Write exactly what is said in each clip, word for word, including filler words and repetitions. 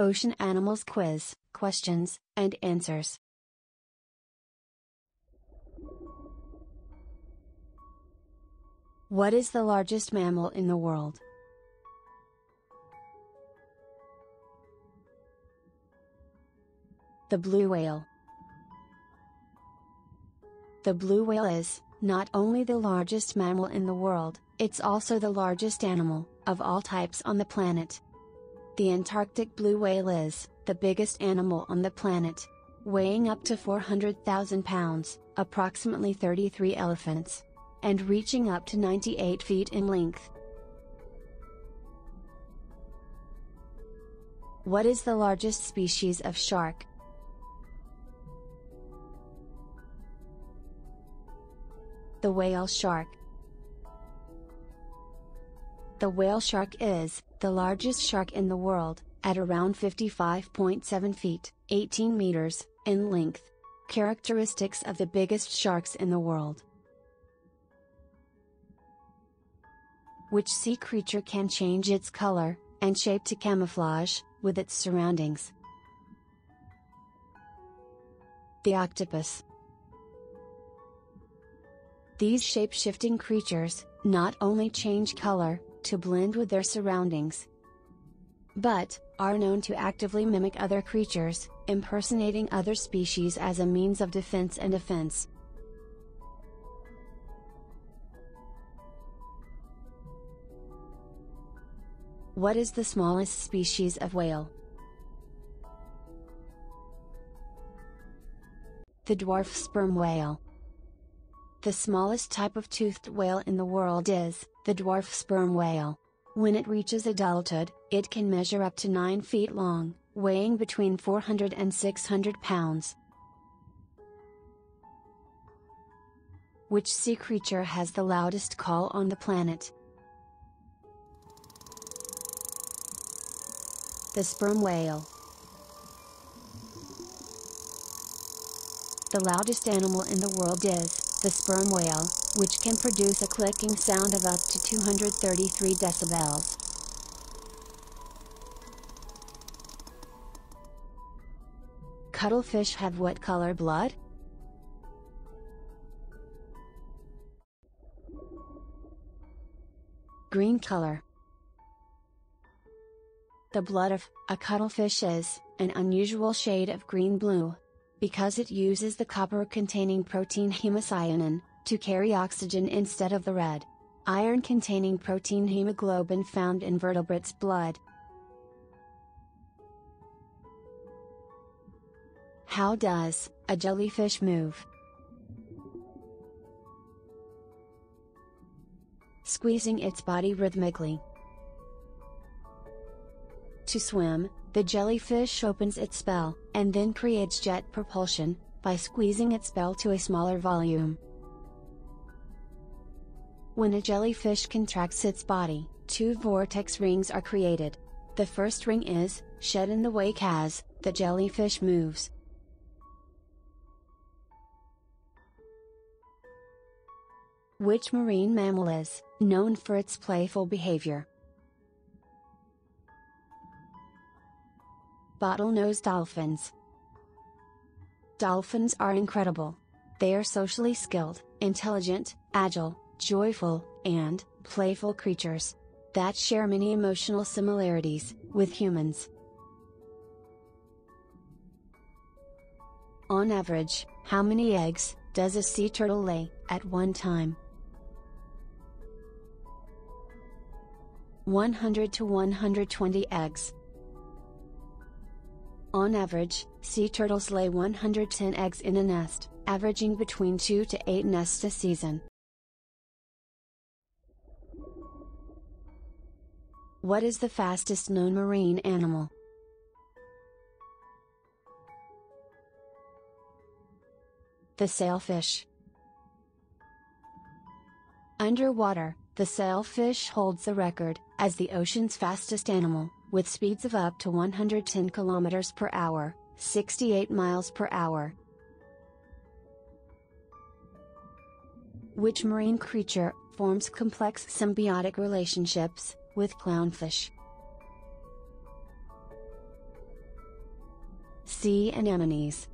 Ocean Animals Quiz, Questions and Answers. What is the largest mammal in the world? The blue whale. The blue whale is not only the largest mammal in the world, it's also the largest animal of all types on the planet. The Antarctic blue whale is the biggest animal on the planet, weighing up to four hundred thousand pounds, approximately thirty-three elephants, and reaching up to ninety-eight feet in length. What is the largest species of shark? The whale shark. The whale shark is the largest shark in the world, at around fifty-five point seven feet, eighteen meters, in length. Characteristics of the biggest sharks in the world. Which sea creature can change its color and shape to camouflage with its surroundings? The octopus. These shape-shifting creatures not only change color to blend with their surroundings, but are known to actively mimic other creatures, impersonating other species as a means of defense and offense. What is the smallest species of whale? The dwarf sperm whale. The smallest type of toothed whale in the world is the dwarf sperm whale. When it reaches adulthood, it can measure up to nine feet long, weighing between four hundred and six hundred pounds. Which sea creature has the loudest call on the planet? The sperm whale. The loudest animal in the world is the sperm whale, which can produce a clicking sound of up to two hundred thirty-three decibels. Cuttlefish have what color blood? Green color. The blood of a cuttlefish is an unusual shade of green-blue, because it uses the copper-containing protein hemocyanin to carry oxygen instead of the red, iron-containing protein hemoglobin found in vertebrates' blood. How does a jellyfish move? Squeezing its body rhythmically. To swim, the jellyfish opens its bell and then creates jet propulsion by squeezing its bell to a smaller volume. When a jellyfish contracts its body, two vortex rings are created. The first ring is shed in the wake as the jellyfish moves. Which marine mammal is known for its playful behavior? Bottlenose dolphins. Dolphins are incredible. They are socially skilled, intelligent, agile, joyful, and playful creatures that share many emotional similarities with humans. On average, how many eggs does a sea turtle lay at one time? one hundred to one hundred twenty eggs. On average, sea turtles lay one hundred ten eggs in a nest, averaging between two to eight nests a season. What is the fastest known marine animal? The sailfish. Underwater, the sailfish holds the record as the ocean's fastest animal, with speeds of up to one hundred ten kilometers per hour, sixty-eight miles per hour. Which marine creature forms complex symbiotic relationships with clownfish? sea anemones,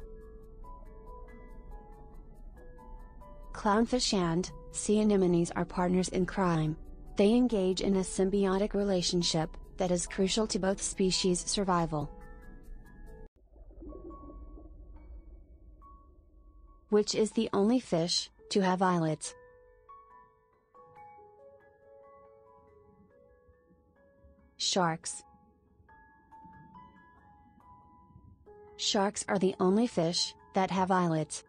clownfish and sea anemones are partners in crime. They engage in a symbiotic relationship that is crucial to both species' survival. Which is the only fish to have eyelets? Sharks. Sharks are the only fish that have eyelets.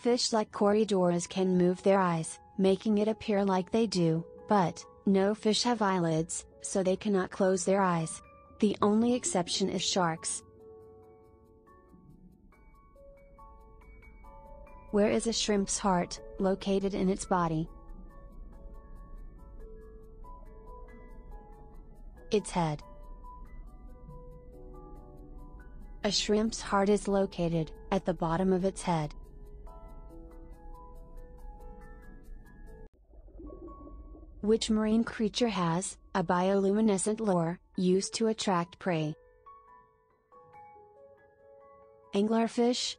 Fish like Corydoras can move their eyes, making it appear like they do, but no fish have eyelids, so they cannot close their eyes. The only exception is sharks. Where is a shrimp's heart located in its body? Its head. A shrimp's heart is located at the bottom of its head. Which marine creature has a bioluminescent lure used to attract prey? Anglerfish.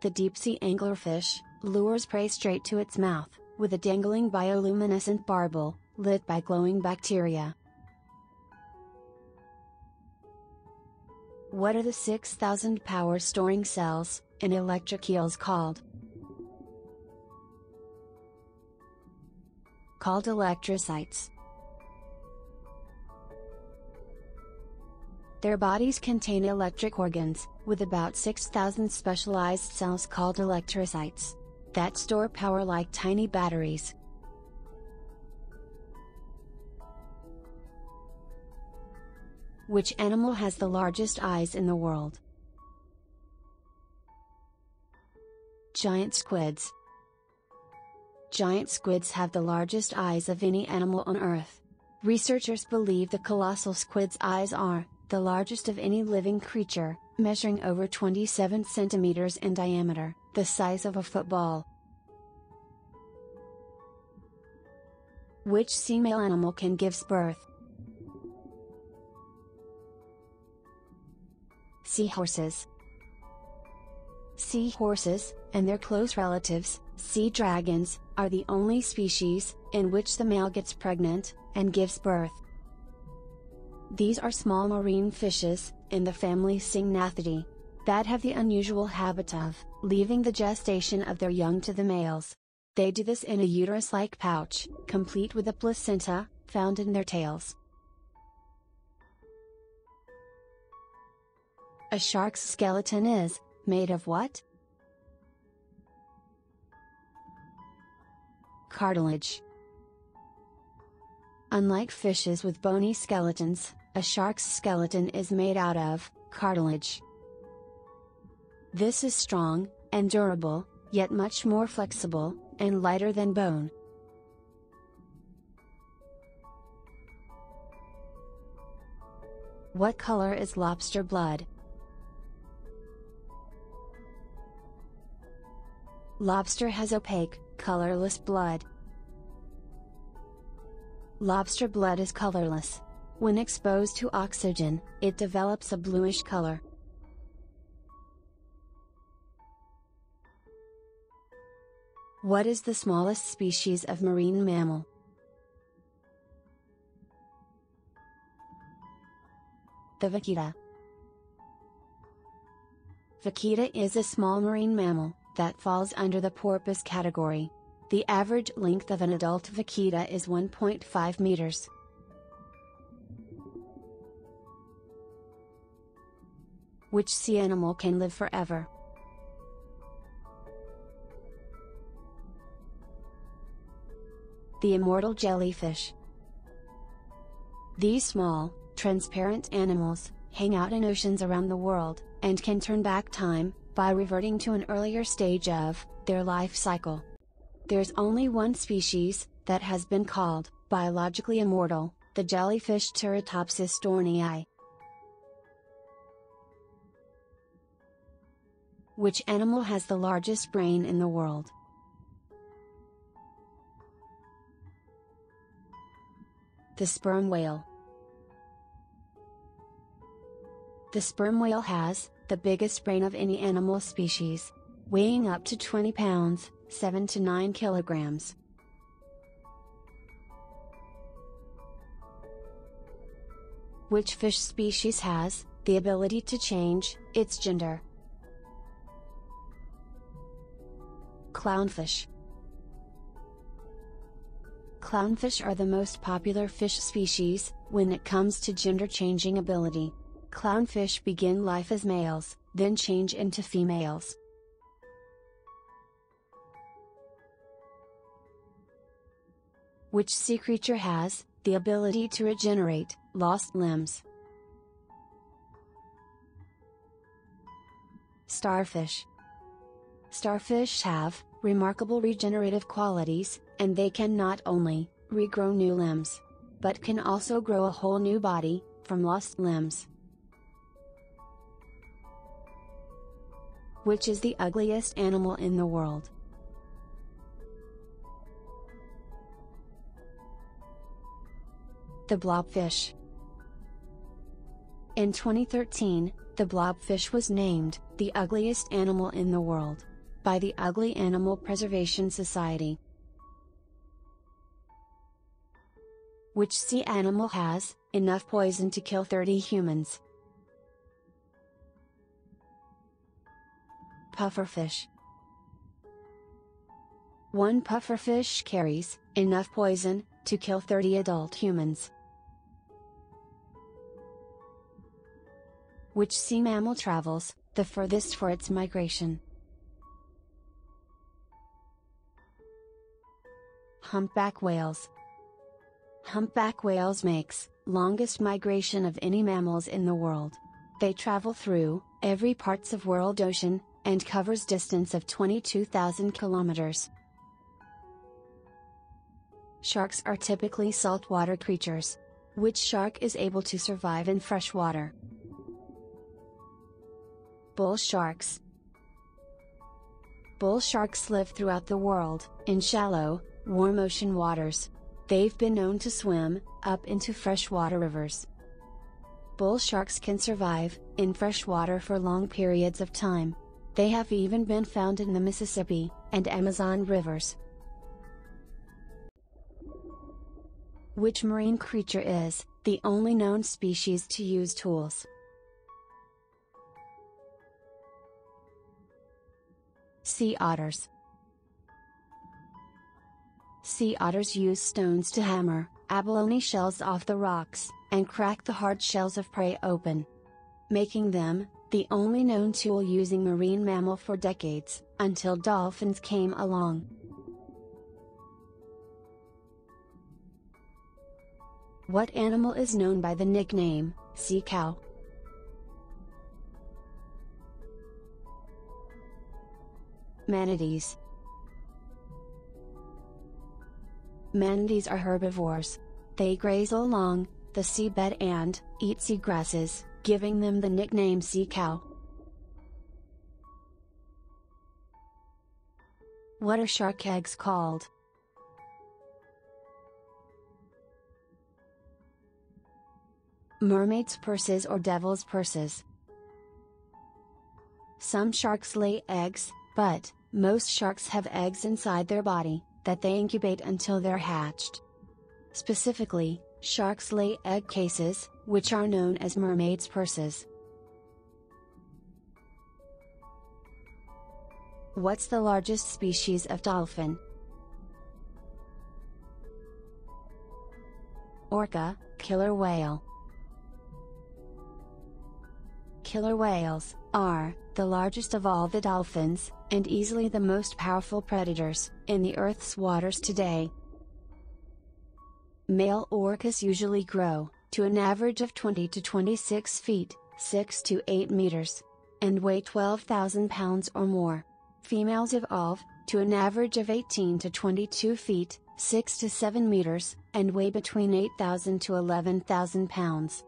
The deep-sea anglerfish lures prey straight to its mouth with a dangling bioluminescent barbel lit by glowing bacteria. What are the six thousand power storing cells in electric eels called? Called electrocytes. Their bodies contain electric organs, with about six thousand specialized cells called electrocytes, that store power like tiny batteries. Which animal has the largest eyes in the world? Giant squids. Giant squids have the largest eyes of any animal on Earth. Researchers believe the colossal squid's eyes are the largest of any living creature, measuring over twenty-seven centimeters in diameter, the size of a football. Which sea male animal can give birth? Seahorses. Seahorses, and their close relatives, sea dragons, are the only species in which the male gets pregnant and gives birth. These are small marine fishes in the family Cygnathidae that have the unusual habit of leaving the gestation of their young to the males. They do this in a uterus-like pouch, complete with a placenta, found in their tails. A shark's skeleton is made of what? Cartilage. Unlike fishes with bony skeletons, a shark's skeleton is made out of cartilage. This is strong and durable, yet much more flexible and lighter than bone. What color is lobster blood? Lobster has opaque, colorless blood. Lobster blood is colorless. When exposed to oxygen, it develops a bluish color. What is the smallest species of marine mammal? The vaquita. Vaquita is a small marine mammal that falls under the porpoise category. The average length of an adult vaquita is one point five meters. Which sea animal can live forever? The immortal jellyfish. These small, transparent animals hang out in oceans around the world and can turn back time by reverting to an earlier stage of their life cycle. There's only one species that has been called biologically immortal, the jellyfish Turritopsis stornii. Which animal has the largest brain in the world? The sperm whale. The sperm whale has the biggest brain of any animal species, weighing up to twenty pounds, seven to nine kilograms. Which fish species has the ability to change its gender? Clownfish. Clownfish are the most popular fish species when it comes to gender changing ability. Clownfish begin life as males, then change into females. Which sea creature has the ability to regenerate lost limbs? Starfish. Starfish have remarkable regenerative qualities, and they can not only regrow new limbs, but can also grow a whole new body from lost limbs. Which is the ugliest animal in the world? The blobfish. In twenty thirteen, the blobfish was named the ugliest animal in the world by the Ugly Animal Preservation Society. Which sea animal has enough poison to kill thirty humans? Pufferfish. One pufferfish carries enough poison to kill thirty adult humans. Which sea mammal travels the furthest for its migration? Humpback whales. Humpback whales makes longest migration of any mammals in the world. They travel through every parts of world ocean and covers distance of twenty-two thousand kilometers. Sharks are typically saltwater creatures. Which shark is able to survive in fresh water? Bull sharks. Bull sharks live throughout the world, in shallow, warm ocean waters. They've been known to swim up into freshwater rivers. Bull sharks can survive in freshwater for long periods of time. They have even been found in the Mississippi and Amazon rivers. Which marine creature is the only known species to use tools? Sea otters. Sea otters use stones to hammer abalone shells off the rocks and crack the hard shells of prey open, making them the only known tool using marine mammal for decades, until dolphins came along. What animal is known by the nickname sea cow? Manatees. Manatees are herbivores. They graze along the seabed and eat seagrasses, giving them the nickname sea cow. What are shark eggs called? Mermaid's purses or devil's purses. Some sharks lay eggs, but most sharks have eggs inside their body that they incubate until they're hatched. Specifically, sharks lay egg cases, which are known as mermaid's purses. What's the largest species of dolphin? Orca, killer whale. Killer whales are the largest of all the dolphins, and easily the most powerful predators in the Earth's waters today. Male orcas usually grow to an average of twenty to twenty-six feet, six to eight meters, and weigh twelve thousand pounds or more. Females evolve to an average of eighteen to twenty-two feet, six to seven meters, and weigh between eight thousand to eleven thousand pounds.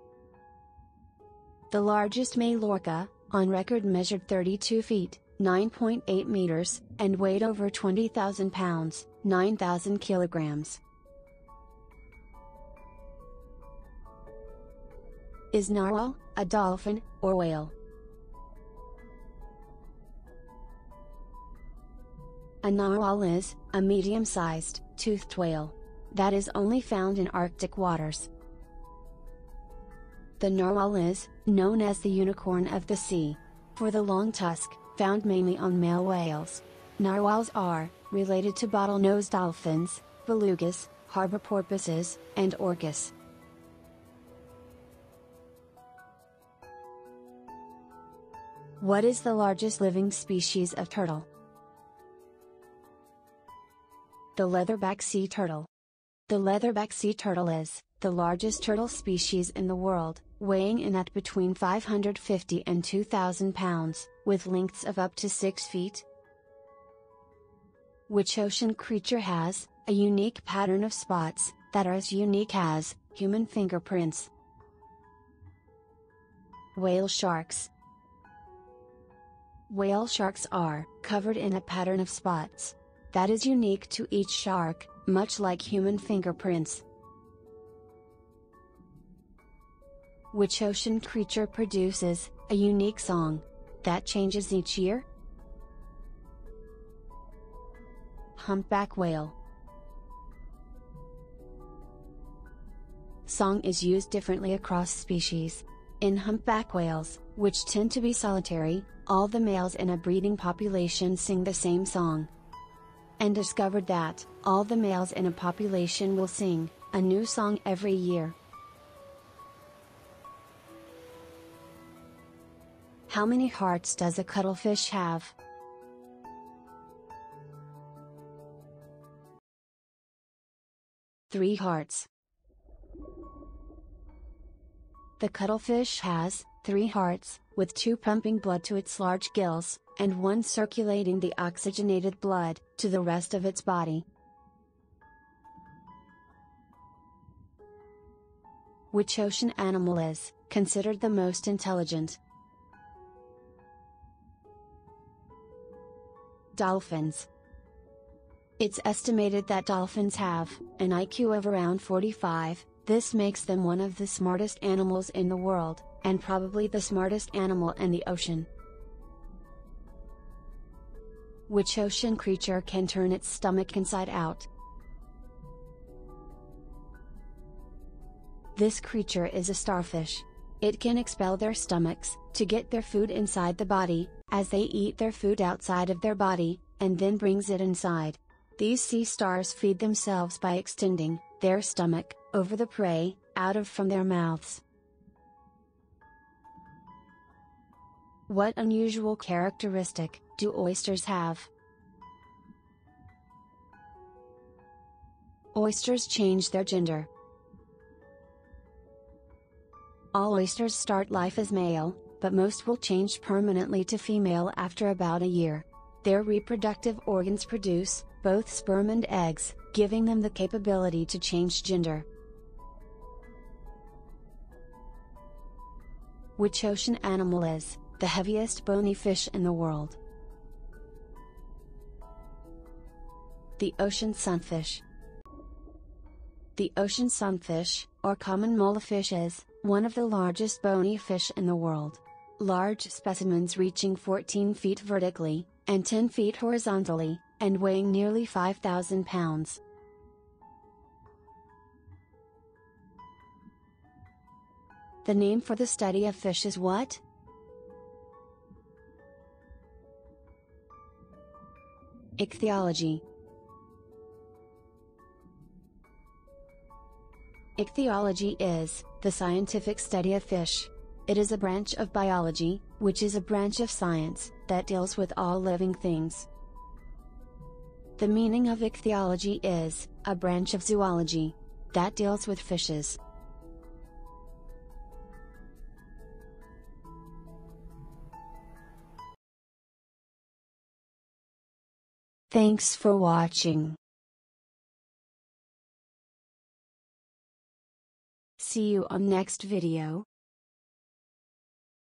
The largest male orca on record measured thirty-two feet, nine point eight meters, and weighed over twenty thousand pounds, nine thousand kilograms. Is narwhal a dolphin or whale? A narwhal is a medium-sized, toothed whale that is only found in Arctic waters. The narwhal is known as the unicorn of the sea for the long tusk, found mainly on male whales. Narwhals are related to bottlenose dolphins, belugas, harbor porpoises, and orcas. What is the largest living species of turtle? The leatherback sea turtle. The leatherback sea turtle is the largest turtle species in the world, weighing in at between five hundred fifty and two thousand pounds, with lengths of up to six feet. Which ocean creature has a unique pattern of spots that are as unique as human fingerprints? Whale sharks. Whale sharks are covered in a pattern of spots that is unique to each shark, much like human fingerprints. Which ocean creature produces a unique song that changes each year? Humpback whale. Song is used differently across species. In humpback whales, which tend to be solitary, all the males in a breeding population sing the same song. And discovered that all the males in a population will sing a new song every year. How many hearts does a cuttlefish have? Three hearts. The cuttlefish has three hearts, with two pumping blood to its large gills, and one circulating the oxygenated blood to the rest of its body. Which ocean animal is considered the most intelligent? Dolphins. It's estimated that dolphins have an I Q of around forty-five, this makes them one of the smartest animals in the world, and probably the smartest animal in the ocean. Which ocean creature can turn its stomach inside out? This creature is a starfish. It can expel their stomachs to get their food inside the body, as they eat their food outside of their body, and then brings it inside. These sea stars feed themselves by extending their stomach over the prey, out of from their mouths. What unusual characteristic do oysters have? Oysters change their gender. All oysters start life as male, but most will change permanently to female after about a year. Their reproductive organs produce both sperm and eggs, giving them the capability to change gender. Which ocean animal is the heaviest bony fish in the world? The ocean sunfish. The ocean sunfish, or common mola fish, is one of the largest bony fish in the world. Large specimens reaching fourteen feet vertically, and ten feet horizontally, and weighing nearly five thousand pounds. The name for the study of fish is what? Ichthyology. Ichthyology is the scientific study of fish. It is a branch of biology, which is a branch of science that deals with all living things. The meaning of ichthyology is a branch of zoology that deals with fishes. Thanks for watching. See you on next video.